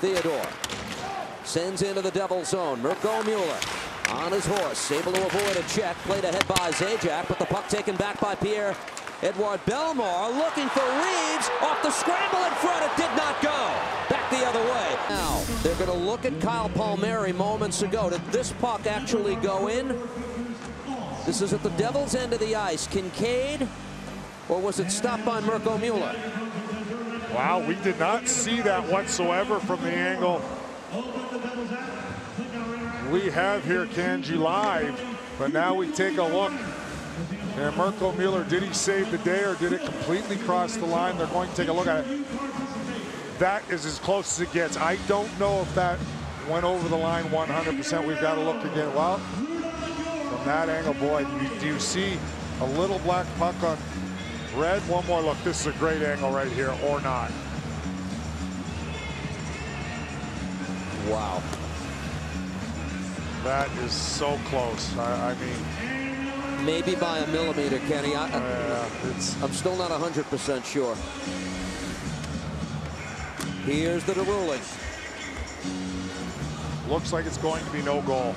Theodore sends into the devil's zone. Mirko Mueller on his horse, able to avoid a check, played ahead by Zajac, but the puck taken back by Pierre-Edouard Bellemare, looking for Reeves, off the scramble in front, it did not go, back the other way. Now, they're going to look at Kyle Palmieri moments ago. Did this puck actually go in? This is at the devil's end of the ice. Kincaid, or was it stopped by Mirko Mueller? Wow, we did not see that whatsoever from the angle we have here, Kanji, live. But now we take a look. And Mirko Mueller, did he save the day or did it completely cross the line? They're going to take a look at it. That is as close as it gets. I don't know if that went over the line 100%. We've got to look again. Well, from that angle, boy, do you see a little black puck on red? One more look. This is a great angle right here, or not. Wow. That is so close. I mean, maybe by a millimeter, Kenny. I'm still not 100% sure. Here's the ruling. Looks like it's going to be no goal.